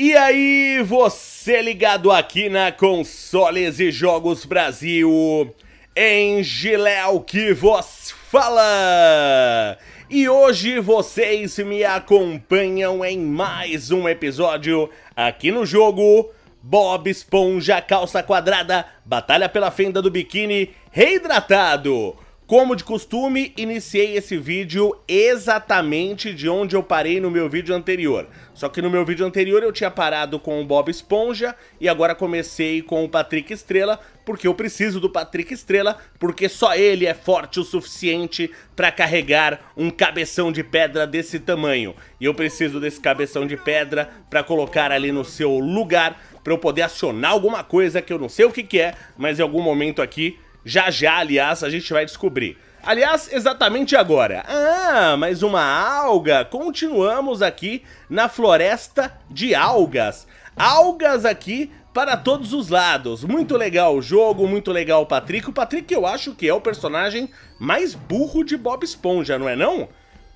E aí, você ligado aqui na Consoles e Jogos Brasil, EngLeo que vos fala! E hoje vocês me acompanham em mais um episódio aqui no jogo Bob Esponja Calça Quadrada Batalha pela Fenda do Biquíni Reidratado. Como de costume, iniciei esse vídeo exatamente de onde eu parei no meu vídeo anterior. Só que no meu vídeo anterior eu tinha parado com o Bob Esponja e agora comecei com o Patrick Estrela, porque eu preciso do Patrick Estrela, porque só ele é forte o suficiente para carregar um cabeção de pedra desse tamanho. E eu preciso desse cabeção de pedra para colocar ali no seu lugar, para eu poder acionar alguma coisa que eu não sei o que é, mas em algum momento aqui... Já, aliás, a gente vai descobrir. Aliás, exatamente agora. Ah, mais uma alga. Continuamos aqui na floresta de algas. Algas aqui para todos os lados. Muito legal o jogo, muito legal o Patrick. O Patrick eu acho que é o personagem mais burro de Bob Esponja, não é não?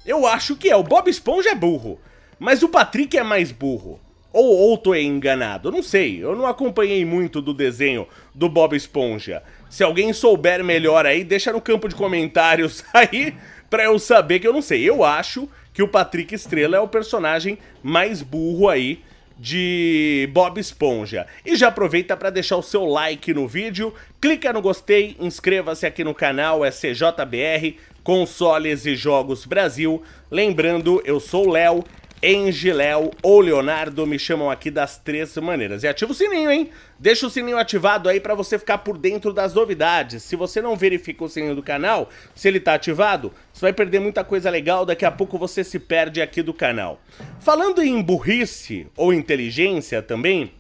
Eu acho que é. O Bob Esponja é burro, mas o Patrick é mais burro. Ou tô enganado, não sei, eu não acompanhei muito do desenho do Bob Esponja. Se alguém souber melhor aí, deixa no campo de comentários aí pra eu saber, que eu não sei. Eu acho que o Patrick Estrela é o personagem mais burro aí de Bob Esponja. E já aproveita pra deixar o seu like no vídeo, clica no gostei, inscreva-se aqui no canal, é CJBR, Consoles e Jogos Brasil. Lembrando, eu sou o Léo. EngLeo ou Leonardo, me chamam aqui das três maneiras. E ativa o sininho, hein? Deixa o sininho ativado aí pra você ficar por dentro das novidades. Se você não verifica o sininho do canal, se ele tá ativado, você vai perder muita coisa legal, daqui a pouco você se perde aqui do canal. Falando em burrice ou inteligência também,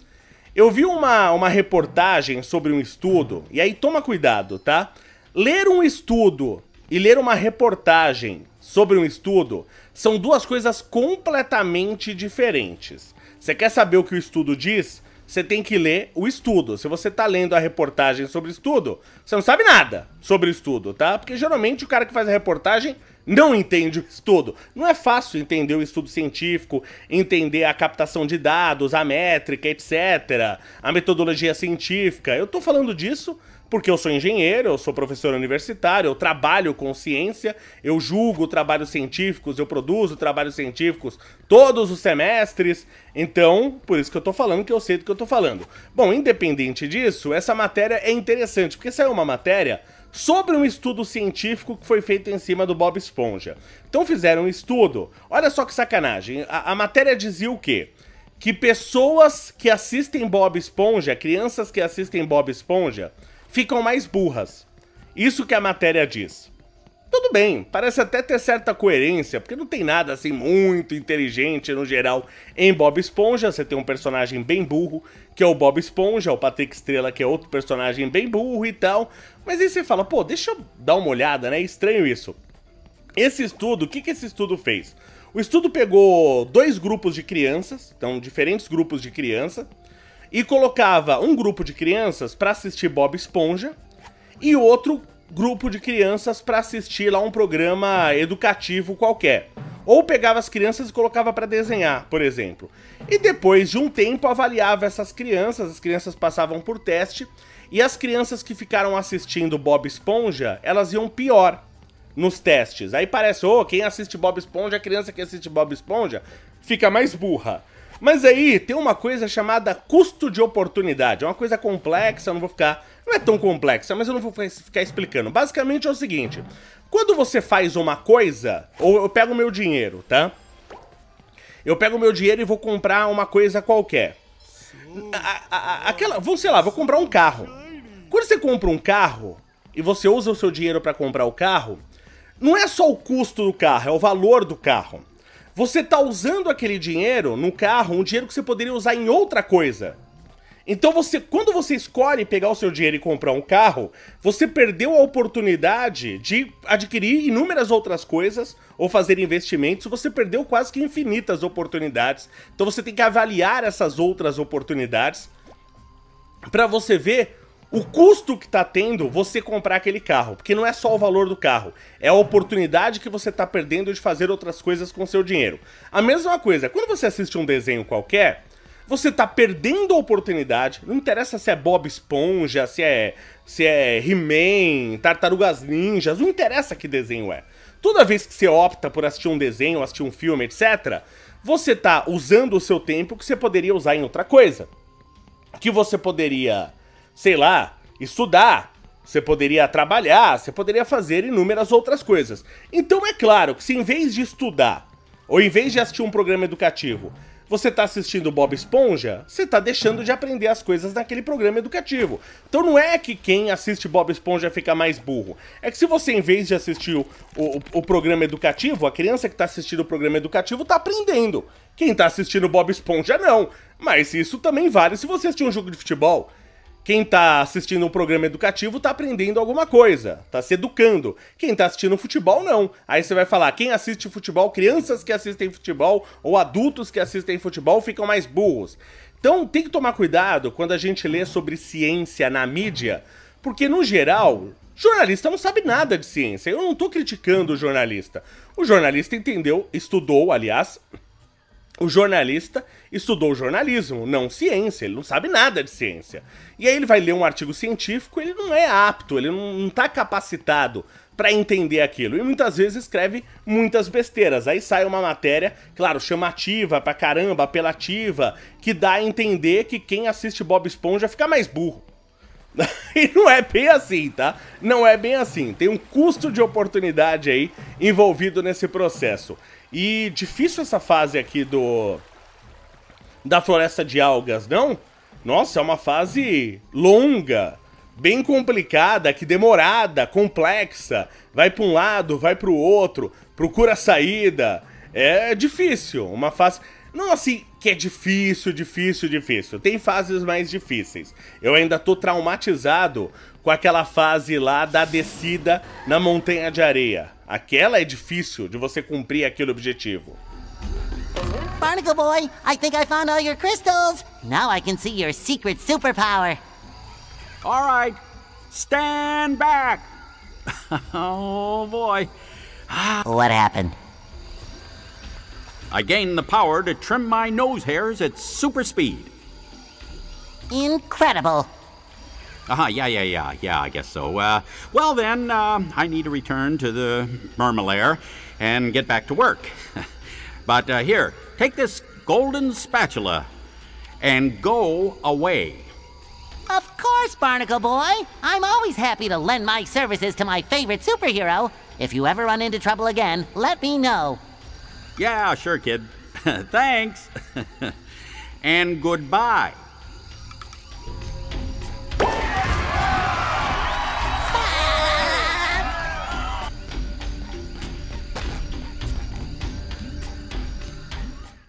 eu vi uma reportagem sobre um estudo, e aí toma cuidado, tá? Ler um estudo e ler uma reportagem sobre um estudo são duas coisas completamente diferentes. Você quer saber o que o estudo diz? Você tem que ler o estudo. Se você tá lendo a reportagem sobre o estudo, você não sabe nada sobre o estudo, tá? Porque geralmente o cara que faz a reportagem não entende o estudo. Não é fácil entender o estudo científico, entender a captação de dados, a métrica, etc. A metodologia científica. Eu tô falando disso porque eu sou engenheiro, eu sou professor universitário, eu trabalho com ciência, eu julgo trabalhos científicos, eu produzo trabalhos científicos todos os semestres. Então, por isso que eu tô falando que eu sei do que eu tô falando. Bom, independente disso, essa matéria é interessante, porque saiu uma matéria sobre um estudo científico que foi feito em cima do Bob Esponja. Então fizeram um estudo, olha só que sacanagem, a matéria dizia o quê? Que pessoas que assistem Bob Esponja, crianças que assistem Bob Esponja, ficam mais burras. Isso que a matéria diz. Tudo bem, parece até ter certa coerência, porque não tem nada assim muito inteligente no geral em Bob Esponja. Você tem um personagem bem burro, que é o Bob Esponja, o Patrick Estrela, que é outro personagem bem burro e tal. Mas aí você fala, pô, deixa eu dar uma olhada, né? Estranho isso. Esse estudo, o que esse estudo fez? O estudo pegou dois grupos de crianças, então diferentes grupos de criança, e colocava um grupo de crianças para assistir Bob Esponja e outro grupo de crianças para assistir lá um programa educativo qualquer. Ou pegava as crianças e colocava para desenhar, por exemplo. E depois de um tempo avaliava essas crianças, as crianças passavam por teste, e as crianças que ficaram assistindo Bob Esponja, elas iam pior nos testes. Aí parece, oh, quem assiste Bob Esponja, a criança que assiste Bob Esponja fica mais burra. Mas aí tem uma coisa chamada custo de oportunidade, é uma coisa complexa, eu não vou ficar... Não é tão complexa, mas eu não vou ficar explicando. Basicamente é o seguinte, quando você faz uma coisa, ou eu pego o meu dinheiro, tá? Eu pego o meu dinheiro e vou comprar uma coisa qualquer. Vou comprar um carro. Quando você compra um carro e você usa o seu dinheiro pra comprar o carro, não é só o custo do carro, é o valor do carro. Você tá usando aquele dinheiro no carro, um dinheiro que você poderia usar em outra coisa. Então você, quando você escolhe pegar o seu dinheiro e comprar um carro, você perdeu a oportunidade de adquirir inúmeras outras coisas ou fazer investimentos, você perdeu quase que infinitas oportunidades. Então você tem que avaliar essas outras oportunidades para você ver o custo que tá tendo você comprar aquele carro, porque não é só o valor do carro, é a oportunidade que você tá perdendo de fazer outras coisas com seu dinheiro. A mesma coisa, quando você assiste um desenho qualquer, você tá perdendo a oportunidade. Não interessa se é Bob Esponja, se é He-Man, Tartarugas Ninjas, não interessa que desenho é. Toda vez que você opta por assistir um desenho, assistir um filme, etc., você tá usando o seu tempo que você poderia usar em outra coisa. Que você poderia, sei lá, estudar, você poderia trabalhar, você poderia fazer inúmeras outras coisas. Então é claro que se em vez de estudar, ou em vez de assistir um programa educativo, você tá assistindo Bob Esponja, você tá deixando de aprender as coisas naquele programa educativo. Então não é que quem assiste Bob Esponja fica mais burro. É que se você, em vez de assistir o programa educativo, a criança que tá assistindo o programa educativo tá aprendendo. Quem tá assistindo Bob Esponja, não. Mas isso também vale se você assistir um jogo de futebol. Quem tá assistindo um programa educativo tá aprendendo alguma coisa, tá se educando. Quem tá assistindo futebol, não. Aí você vai falar, quem assiste futebol, crianças que assistem futebol ou adultos que assistem futebol ficam mais burros. Então tem que tomar cuidado quando a gente lê sobre ciência na mídia, porque no geral, jornalista não sabe nada de ciência. Eu não tô criticando o jornalista. O jornalista entendeu, estudou, aliás, o jornalista estudou jornalismo, não ciência, ele não sabe nada de ciência. E aí ele vai ler um artigo científico, ele não é apto, ele não está capacitado para entender aquilo. E muitas vezes escreve muitas besteiras. Aí sai uma matéria, claro, chamativa pra caramba, apelativa, que dá a entender que quem assiste Bob Esponja fica mais burro. E não é bem assim, tá? Não é bem assim. Tem um custo de oportunidade aí envolvido nesse processo. E difícil essa fase aqui da floresta de algas, não? Nossa, é uma fase longa, bem complicada, que demorada, complexa. Vai para um lado, vai para o outro, procura saída. É difícil, uma fase... Não assim que é difícil, difícil, difícil. Tem fases mais difíceis. Eu ainda tô traumatizado com aquela fase lá da descida na montanha de areia. Aquela é difícil de você cumprir aquele objetivo. Barnacle Boy, I think I found all your crystals. Now I can see your secret superpower. All right, stand back. Oh boy. What happened? I gained the power to trim my nose hairs at super speed. Incredible. Yeah, I guess so. Well then, I need to return to the Mermalair and get back to work. But here, take this golden spatula and go away. Of course, Barnacle Boy. I'm always happy to lend my services to my favorite superhero. If you ever run into trouble again, let me know. Yeah, sure, kid. Thanks. And goodbye.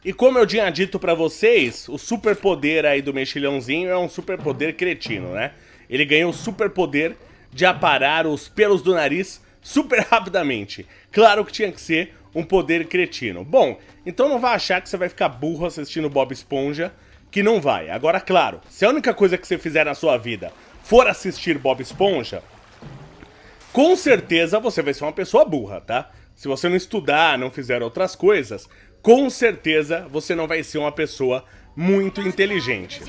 E como eu tinha dito pra vocês, o superpoder aí do mexilhãozinho é um superpoder cretino, né? Ele ganhou o superpoder de aparar os pelos do nariz super rapidamente. Claro que tinha que ser um poder cretino. Bom, então não vai achar que você vai ficar burro assistindo Bob Esponja, que não vai. Agora, claro, se a única coisa que você fizer na sua vida for assistir Bob Esponja, com certeza você vai ser uma pessoa burra, tá? Se você não estudar, não fizer outras coisas, com certeza você não vai ser uma pessoa muito inteligente.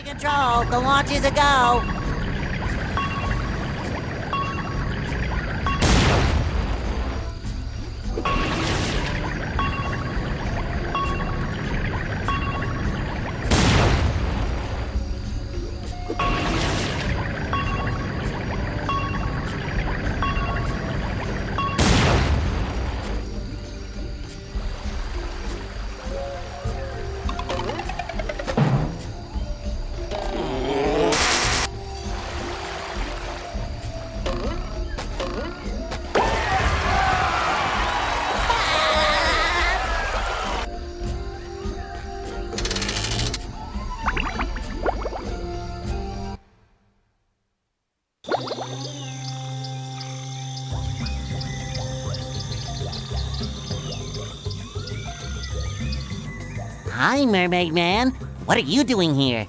Hi, Mermaid Man. What are you doing here?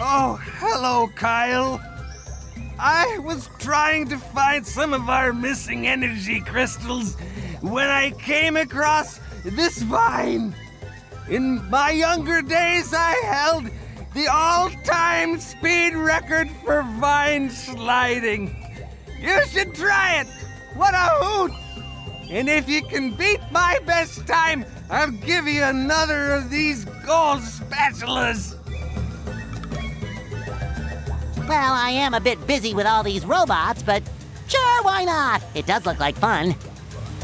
Oh, hello, Kyle. I was trying to find some of our missing energy crystals when I came across this vine. In my younger days, I held the all-time speed record for vine sliding. You should try it. What a hoot! And if you can beat my best time, I'll give you another of these gold spatulas. Well, I am a bit busy with all these robots, but sure, why not? It does look like fun.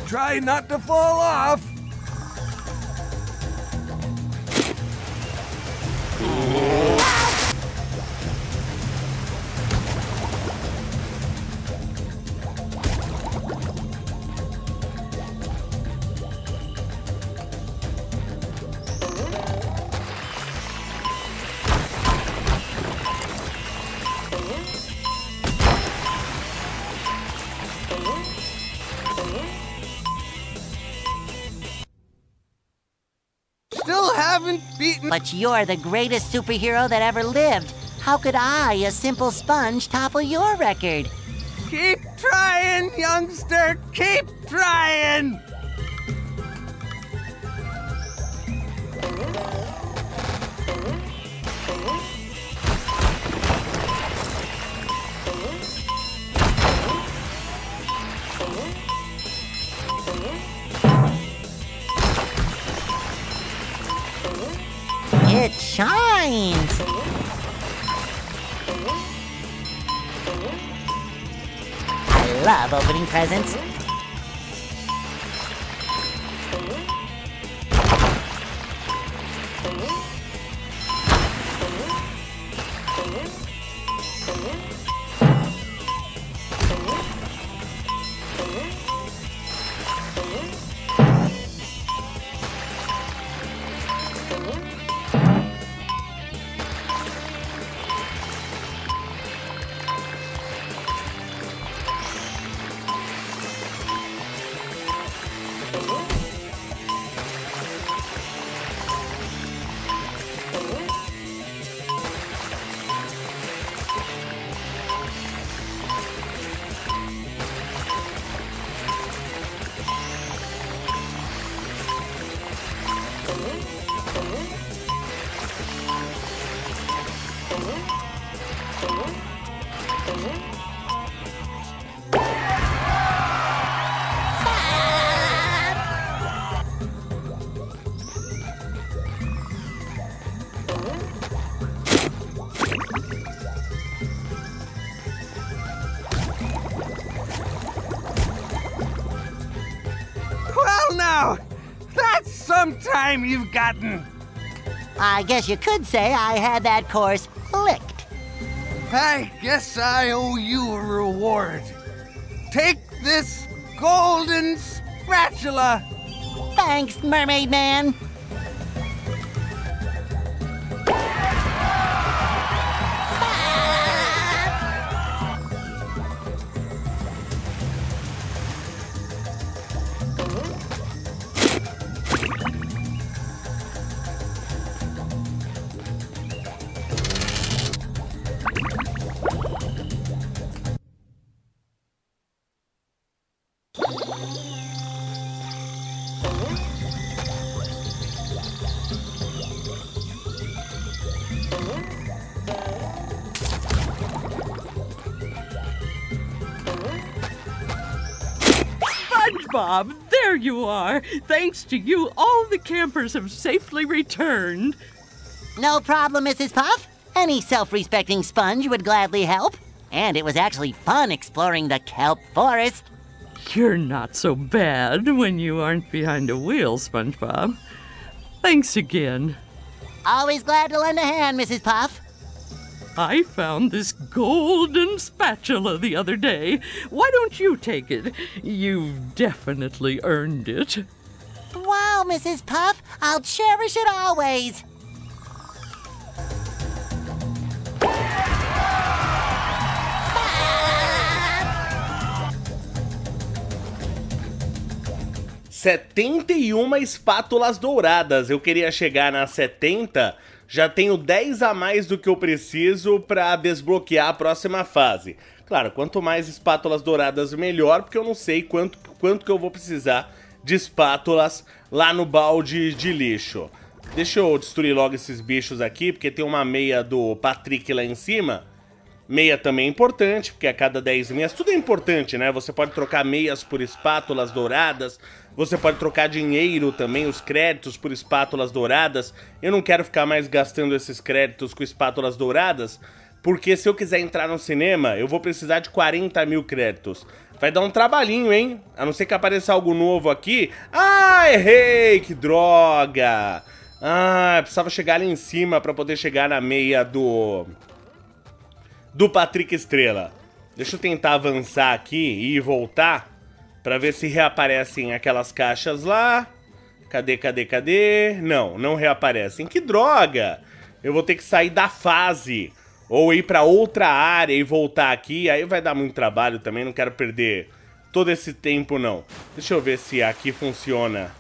Try not to fall off. But you're the greatest superhero that ever lived. How could I, a simple sponge, topple your record? Keep trying, youngster. Keep trying. It shines! I love opening presents. You've gotten. I guess you could say I had that course licked. I guess I owe you a reward. Take this golden spatula. Thanks, Mermaid Man. Bob, there you are. Thanks to you, all the campers have safely returned. No problem, Mrs. Puff. Any self-respecting sponge would gladly help. And it was actually fun exploring the kelp forest. You're not so bad when you aren't behind a wheel, SpongeBob. Thanks again. Always glad to lend a hand, Mrs. Puff. I found this golden spatula the other day. Why don't you take it? You've definitely earned it. Wow, Mrs. Puff, I'll cherish it always. Ah! 71 espátulas douradas. Eu queria chegar na 70... Já tenho 10 a mais do que eu preciso para desbloquear a próxima fase. Claro, quanto mais espátulas douradas, melhor, porque eu não sei quanto que eu vou precisar de espátulas lá no balde de lixo. Deixa eu destruir logo esses bichos aqui, porque tem uma meia do Patrick lá em cima. Meia também é importante, porque a cada 10 meias... Tudo é importante, né? Você pode trocar meias por espátulas douradas. Você pode trocar dinheiro também, os créditos, por espátulas douradas. Eu não quero ficar mais gastando esses créditos com espátulas douradas, porque se eu quiser entrar no cinema, eu vou precisar de 40 mil créditos. Vai dar um trabalhinho, hein? A não ser que apareça algo novo aqui. Ah, errei! Que droga! Ah, precisava chegar ali em cima pra poder chegar na meia do Patrick Estrela. Deixa eu tentar avançar aqui e voltar pra ver se reaparecem aquelas caixas lá. Cadê, cadê, cadê? Não, não reaparecem. Que droga! Eu vou ter que sair da fase ou ir pra outra área e voltar aqui. Aí vai dar muito trabalho também, não quero perder todo esse tempo, não. Deixa eu ver se aqui funciona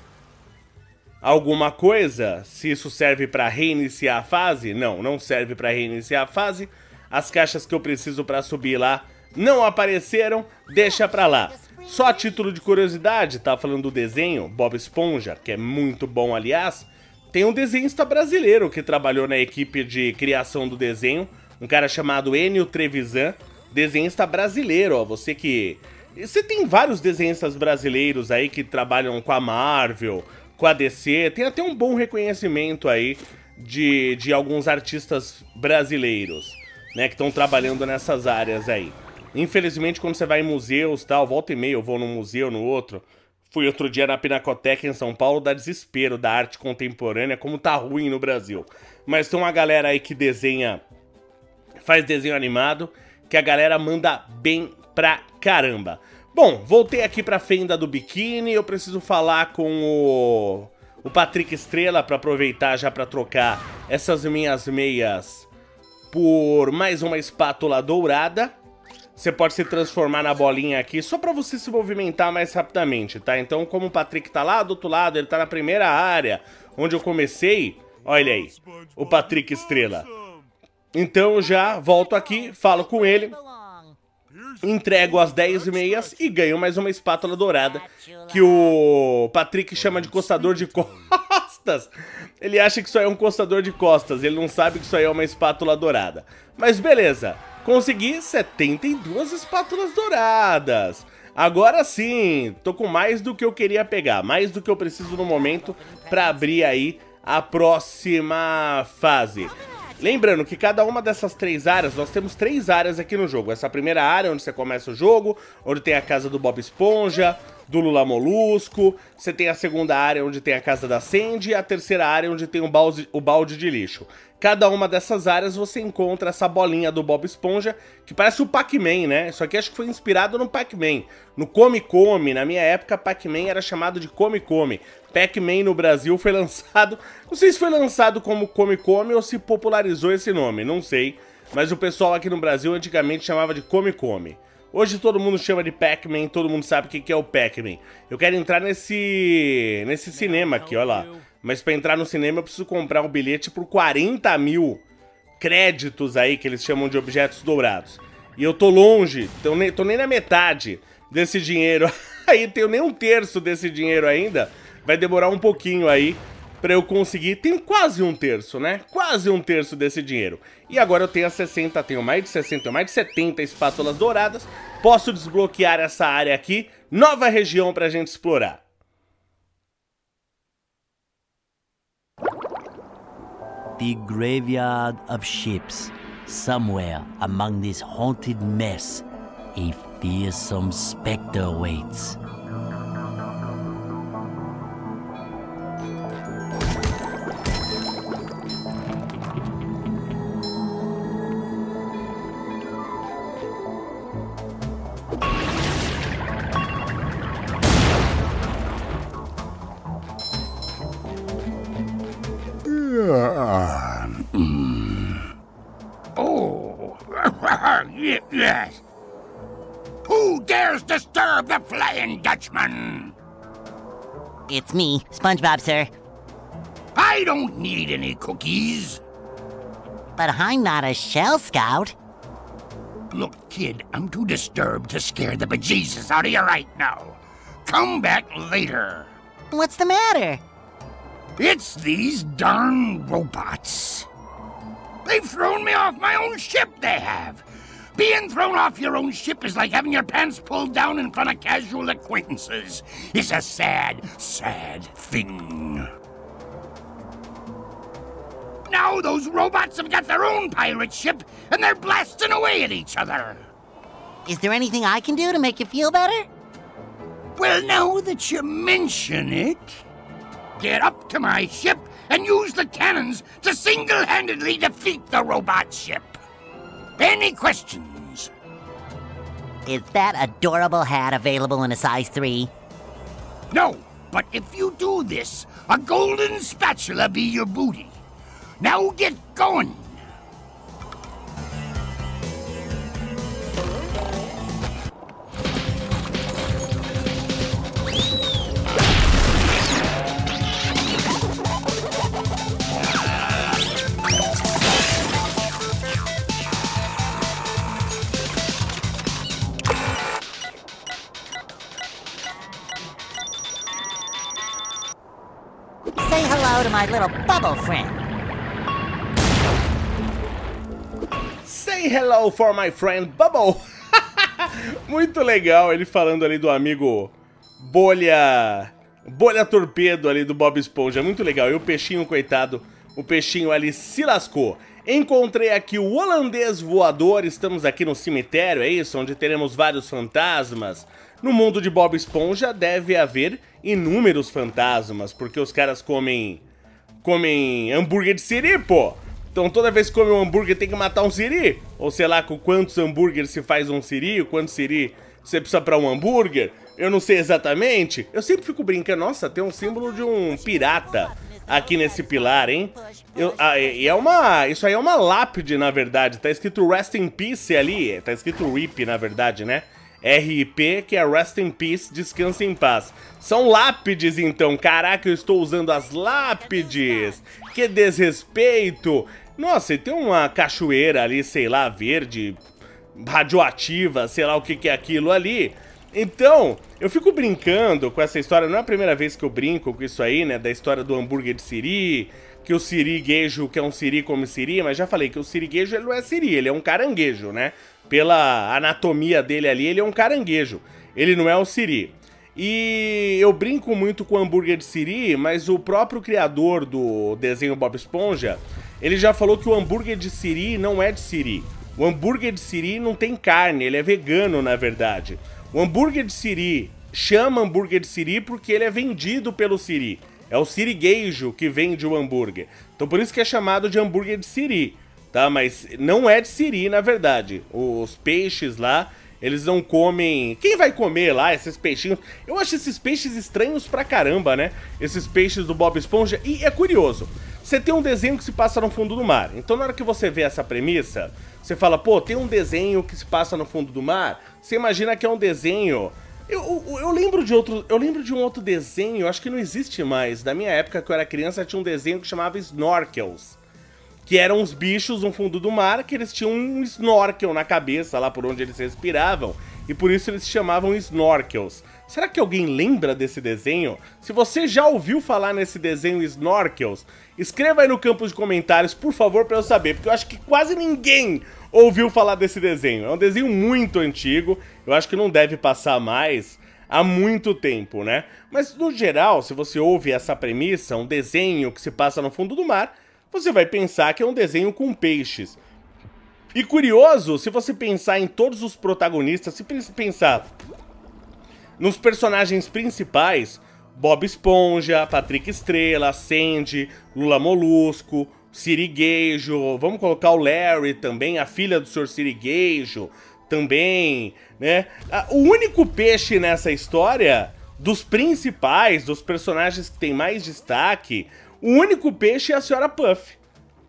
alguma coisa. Se isso serve pra reiniciar a fase. Não, não serve pra reiniciar a fase. As caixas que eu preciso pra subir lá não apareceram, deixa pra lá. Só a título de curiosidade, tá falando do desenho Bob Esponja, que é muito bom, aliás. Tem um desenhista brasileiro que trabalhou na equipe de criação do desenho, um cara chamado Ennio Trevisan, desenhista brasileiro, ó, você que... Você tem vários desenhistas brasileiros aí que trabalham com a Marvel, com a DC, tem até um bom reconhecimento aí de alguns artistas brasileiros, né, que estão trabalhando nessas áreas aí. Infelizmente, quando você vai em museus e tal, volta e meia eu vou num museu, no outro. Fui outro dia na Pinacoteca em São Paulo, dá desespero da arte contemporânea, como tá ruim no Brasil. Mas tem uma galera aí que desenha, faz desenho animado, que a galera manda bem pra caramba. Bom, voltei aqui pra Fenda do Biquíni, eu preciso falar com o Patrick Estrela pra aproveitar já pra trocar essas minhas meias por mais uma espátula dourada. Você pode se transformar na bolinha aqui só pra você se movimentar mais rapidamente, tá? Então, como o Patrick tá lá do outro lado, ele tá na primeira área onde eu comecei. Olha aí, o Patrick Estrela. Então, já volto aqui, falo com ele, entrego as 10 meias e ganho mais uma espátula dourada, que o Patrick chama de coçador de costas. Ele acha que isso aí é um coçador de costas, ele não sabe que isso aí é uma espátula dourada. Mas beleza, consegui 72 espátulas douradas. Agora sim, tô com mais do que eu queria pegar, mais do que eu preciso no momento pra abrir aí a próxima fase. Lembrando que cada uma dessas três áreas, nós temos três áreas aqui no jogo. Essa primeira área, onde você começa o jogo, onde tem a casa do Bob Esponja, do Lula Molusco. Você tem a segunda área, onde tem a casa da Sandy. E a terceira área, onde tem o balde de lixo. Cada uma dessas áreas, você encontra essa bolinha do Bob Esponja, que parece o Pac-Man, né? Isso aqui acho que foi inspirado no Pac-Man. No Come-Come, na minha época, Pac-Man era chamado de Come-Come. Pac-Man no Brasil foi lançado... Não sei se foi lançado como Come-Come ou se popularizou esse nome, não sei. Mas o pessoal aqui no Brasil antigamente chamava de Come-Come. Hoje todo mundo chama de Pac-Man, todo mundo sabe o que é o Pac-Man. Eu quero entrar nesse cinema aqui, olha lá. Mas pra entrar no cinema eu preciso comprar um bilhete por 40 mil créditos aí, que eles chamam de objetos dourados. E eu tô longe, tô nem na metade desse dinheiro. Aí tenho nem um terço desse dinheiro ainda. Vai demorar um pouquinho aí pra eu conseguir. Tenho quase um terço, né? Quase um terço desse dinheiro. E agora eu tenho mais de 70 espátulas douradas. Posso desbloquear essa área aqui, nova região pra gente explorar. The graveyard of ships. Somewhere among this haunted mess, a fearsome specter waits. Oh, yes. Who dares disturb the Flying Dutchman? It's me, SpongeBob, sir. I don't need any cookies. But I'm not a Shell Scout. Look, kid, I'm too disturbed to scare the bejesus out of you right now. Come back later. What's the matter? It's these darn robots. They've thrown me off my own ship, they have. Being thrown off your own ship is like having your pants pulled down in front of casual acquaintances. It's a sad, sad thing. Now those robots have got their own pirate ship, and they're blasting away at each other. Is there anything I can do to make you feel better? Well, now that you mention it, get up to my ship and use the cannons to single-handedly defeat the robot ship. Any questions? Is that adorable hat available in a size 3? No, but if you do this, a golden spatula be your booty. Now get going! To my little bubble friend. Say hello for my friend Bubble. Muito legal ele falando ali do amigo Bolha Torpedo ali do Bob Esponja. Muito legal. E o peixinho, coitado, o peixinho ali se lascou. Encontrei aqui o holandês voador. Estamos aqui no cemitério, é isso? Onde teremos vários fantasmas. No mundo de Bob Esponja deve haver inúmeros fantasmas, porque os caras comem hambúrguer de siri, pô. Então toda vez que come um hambúrguer tem que matar um siri. Ou sei lá, com quantos hambúrgueres se faz um siri, quantos siri você precisa pra um hambúrguer. Eu não sei exatamente. Eu sempre fico brincando, nossa, tem um símbolo de um pirata aqui nesse pilar, hein? Isso aí é uma lápide, na verdade. Tá escrito Rest in Peace ali. Tá escrito RIP, na verdade, né? RIP, que é Rest in Peace, Descanse em Paz. São lápides, então. Caraca, eu estou usando as lápides. Que desrespeito. Nossa, e tem uma cachoeira ali, sei lá, verde, radioativa, sei lá o que que é aquilo ali. Então, eu fico brincando com essa história. Não é a primeira vez que eu brinco com isso aí, né? Da história do hambúrguer de siri, que o sirigueijo, que é um siri, come siri. Mas já falei que o sirigueijo, ele não é siri, ele é um caranguejo, né? Pela anatomia dele ali, ele é um caranguejo. Ele não é um siri. E eu brinco muito com hambúrguer de siri, mas o próprio criador do desenho Bob Esponja, ele já falou que o hambúrguer de siri não é de siri. O hambúrguer de siri não tem carne, ele é vegano, na verdade. O hambúrguer de siri chama hambúrguer de siri porque ele é vendido pelo siri. É o sirigueijo que vende o hambúrguer. Então por isso que é chamado de hambúrguer de siri. Tá, mas não é de siri, na verdade. Os peixes lá, eles não comem... Quem vai comer lá esses peixinhos? Eu acho esses peixes estranhos pra caramba, né? Esses peixes do Bob Esponja. E é curioso, você tem um desenho que se passa no fundo do mar. Então na hora que você vê essa premissa, você fala, pô, tem um desenho que se passa no fundo do mar? Você imagina que é um desenho... Eu lembro de um outro desenho, acho que não existe mais. Na minha época, que eu era criança, tinha um desenho que chamava Snorkels. Que eram uns bichos no fundo do mar, que eles tinham um snorkel na cabeça, lá por onde eles respiravam, e por isso eles se chamavam Snorkels. Será que alguém lembra desse desenho? Se você já ouviu falar nesse desenho Snorkels, escreva aí no campo de comentários, por favor, pra eu saber, porque eu acho que quase ninguém ouviu falar desse desenho. É um desenho muito antigo, eu acho que não deve passar mais há muito tempo, né? Mas, no geral, se você ouve essa premissa, um desenho que se passa no fundo do mar, você vai pensar que é um desenho com peixes. E curioso, se você pensar em todos os protagonistas, se pensar nos personagens principais, Bob Esponja, Patrick Estrela, Sandy, Lula Molusco, Sirigueijo, vamos colocar o Larry também, a filha do Sr. Sirigueijo também, né? O único peixe nessa história, dos principais, dos personagens que tem mais destaque, o único peixe é a senhora Puff.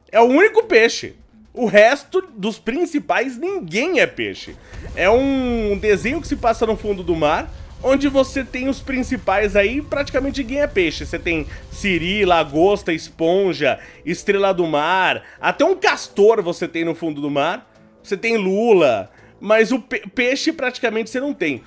É o único peixe. O resto dos principais, ninguém é peixe. É um desenho que se passa no fundo do mar, onde você tem os principais aí, praticamente ninguém é peixe. Você tem siri, lagosta, esponja, estrela do mar, até um castor você tem no fundo do mar. Você tem lula, mas o peixe praticamente você não tem.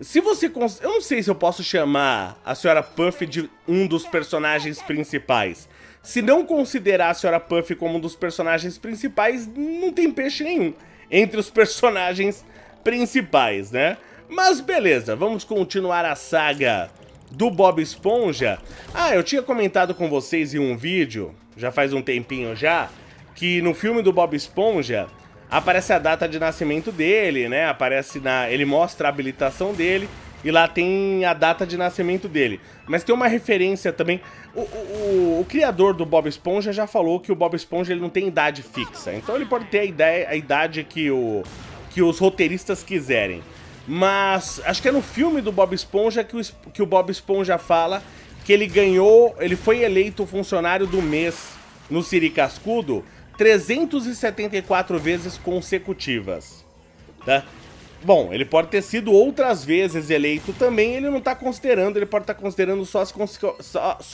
Se você... Eu não sei se eu posso chamar a Senhora Puff de um dos personagens principais. Se não considerar a Senhora Puff como um dos personagens principais, não tem peixe nenhum entre os personagens principais, né? Mas beleza, vamos continuar a saga do Bob Esponja. Ah, eu tinha comentado com vocês em um vídeo, já faz um tempinho já, que no filme do Bob Esponja aparece a data de nascimento dele, né? Aparece na... ele mostra a habilitação dele e lá tem a data de nascimento dele. Mas tem uma referência também. O criador do Bob Esponja já falou que o Bob Esponja ele não tem idade fixa. Então ele pode ter a idade que os roteiristas quiserem. Mas acho que é no filme do Bob Esponja que o Bob Esponja fala que ele ganhou, ele foi eleito funcionário do mês no Siri Cascudo 374 vezes consecutivas, tá? Bom, ele pode ter sido outras vezes eleito também, ele não tá considerando, ele pode estar considerando só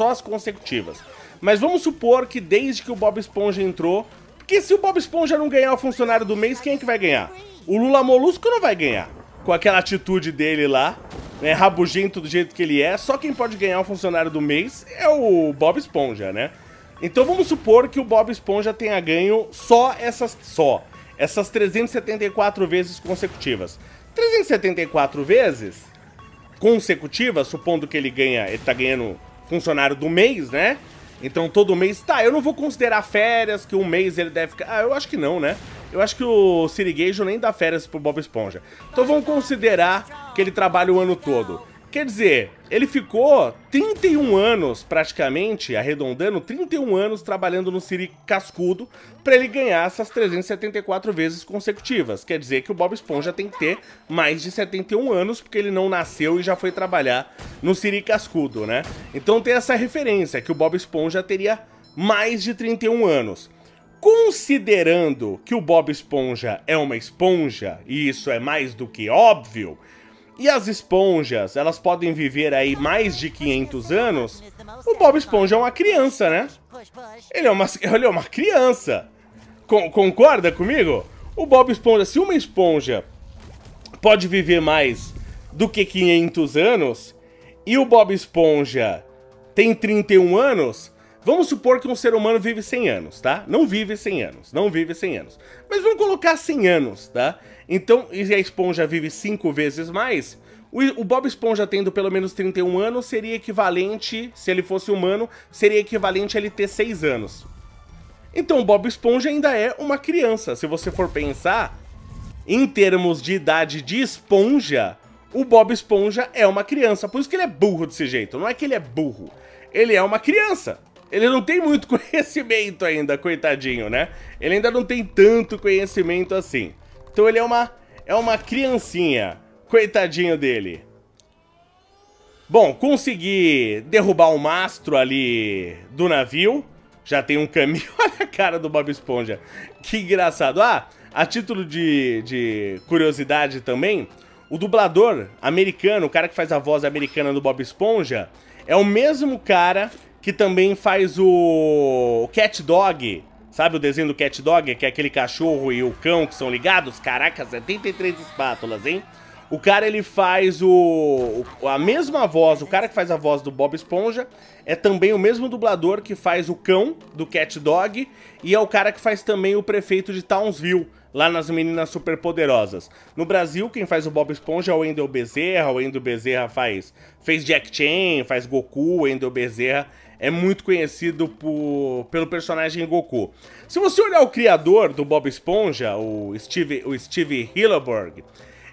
as consecutivas. Mas vamos supor que desde que o Bob Esponja entrou, porque se o Bob Esponja não ganhar o funcionário do mês, quem é que vai ganhar? O Lula Molusco não vai ganhar, com aquela atitude dele lá, né, rabugento do jeito que ele é, só quem pode ganhar o funcionário do mês é o Bob Esponja, né? Então vamos supor que o Bob Esponja tenha ganho só essas 374 vezes consecutivas. 374 vezes consecutivas, supondo que ele tá ganhando funcionário do mês, né? Então todo mês, tá, eu não vou considerar férias, que um mês ele deve ficar... Ah, eu acho que não, né? Eu acho que o Sirigueijo nem dá férias pro Bob Esponja. Então vamos considerar que ele trabalha o ano todo. Quer dizer, ele ficou 31 anos praticamente, arredondando, 31 anos trabalhando no Siri Cascudo para ele ganhar essas 374 vezes consecutivas. Quer dizer que o Bob Esponja tem que ter mais de 71 anos, porque ele não nasceu e já foi trabalhar no Siri Cascudo, né? Então tem essa referência, que o Bob Esponja teria mais de 31 anos. Considerando que o Bob Esponja é uma esponja, e isso é mais do que óbvio, e as esponjas, elas podem viver aí mais de 500 anos, o Bob Esponja é uma criança, né? Ele é uma criança. Concorda comigo? O Bob Esponja, se uma esponja pode viver mais do que 500 anos, e o Bob Esponja tem 31 anos, vamos supor que um ser humano vive 100 anos, tá? Não vive 100 anos, não vive 100 anos. Mas vamos colocar 100 anos, tá? Então, se a esponja vive 5 vezes mais, o Bob Esponja tendo pelo menos 31 anos seria equivalente, se ele fosse humano, seria equivalente a ele ter 6 anos. Então, o Bob Esponja ainda é uma criança. Se você for pensar, em termos de idade de esponja, o Bob Esponja é uma criança. Por isso que ele é burro desse jeito. Não é que ele é burro, ele é uma criança. Ele não tem muito conhecimento ainda, coitadinho, né? Ele ainda não tem tanto conhecimento assim. Então ele é uma criancinha, coitadinho dele. Bom, consegui derrubar o mastro ali do navio. Já tem um caminho, olha a cara do Bob Esponja. Que engraçado. Ah, a título de curiosidade também, o dublador americano, o cara que faz a voz americana do Bob Esponja, é o mesmo cara que também faz o Catdog. Sabe o desenho do Catdog, que é aquele cachorro e o cão que são ligados? Caraca, 73 espátulas, hein? O cara, ele faz a mesma voz, o cara que faz a voz do Bob Esponja é também o mesmo dublador que faz o cão do Catdog e é o cara que faz também o prefeito de Townsville, lá nas Meninas Superpoderosas. No Brasil, quem faz o Bob Esponja é o Wendel Bezerra. O Wendel Bezerra fez Jack Chan, faz Goku. O Wendel Bezerra é muito conhecido pelo personagem Goku. Se você olhar o criador do Bob Esponja, o Steve Hillenburg,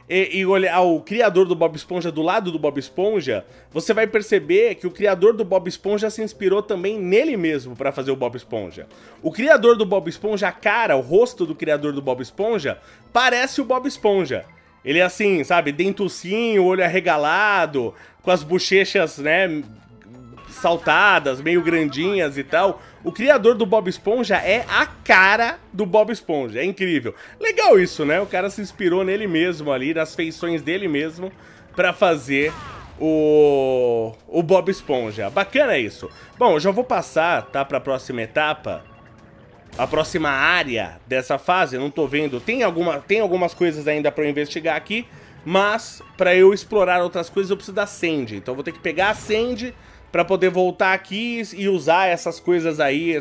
e olhar o criador do Bob Esponja do lado do Bob Esponja, você vai perceber que o criador do Bob Esponja se inspirou também nele mesmo para fazer o Bob Esponja. O criador do Bob Esponja, a cara, o rosto do criador do Bob Esponja, parece o Bob Esponja. Ele é assim, sabe, dentucinho, olho arregalado, com as bochechas, né, saltadas, meio grandinhas e tal. O criador do Bob Esponja é a cara do Bob Esponja, é incrível. Legal isso, né? O cara se inspirou nele mesmo ali, nas feições dele mesmo, pra fazer o Bob Esponja. Bacana isso. Bom, eu já vou passar, tá, pra próxima etapa, a próxima área dessa fase, não tô vendo. Tem algumas coisas ainda pra eu investigar aqui, Mas, pra eu explorar outras coisas, eu preciso da Sandy. Então eu vou ter que pegar a Sandy pra poder voltar aqui e usar essas coisas aí,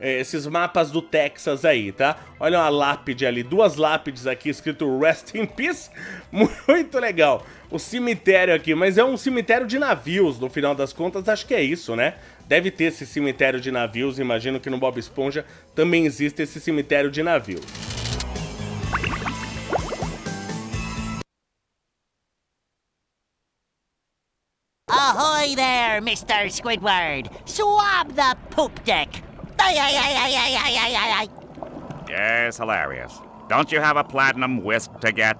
esses mapas do Texas aí, tá? Olha uma lápide ali, duas lápides aqui, escrito Rest in Peace. Muito legal. O cemitério aqui, mas é um cemitério de navios, no final das contas, acho que é isso, né? Deve ter esse cemitério de navios, imagino que no Bob Esponja também existe esse cemitério de navios. Ahoy there, Mr. Squidward! Swab the poop deck! Yes, hilarious. Don't you have a platinum wisp to get?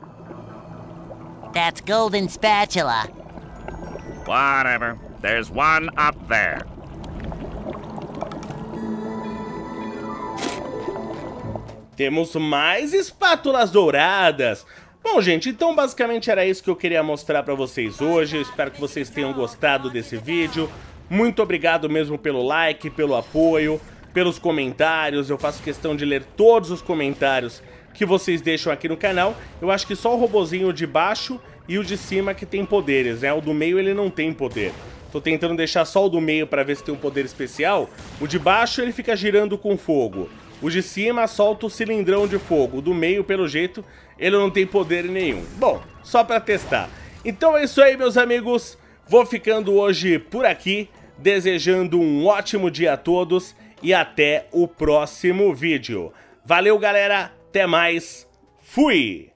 That's golden spatula. Whatever. There's one up there. Temos mais espátulas douradas. Bom, gente, então basicamente era isso que eu queria mostrar pra vocês hoje. Eu espero que vocês tenham gostado desse vídeo. Muito obrigado mesmo pelo like, pelo apoio, pelos comentários. Eu faço questão de ler todos os comentários que vocês deixam aqui no canal. Eu acho que só o robozinho de baixo e o de cima que tem poderes, né? O do meio ele não tem poder. Tô tentando deixar só o do meio pra ver se tem um poder especial. O de baixo ele fica girando com fogo. O de cima solta o cilindrão de fogo. O do meio, pelo jeito, ele não tem poder nenhum. Bom, só pra testar. Então é isso aí, meus amigos. Vou ficando hoje por aqui. Desejando um ótimo dia a todos. E até o próximo vídeo. Valeu, galera. Até mais. Fui!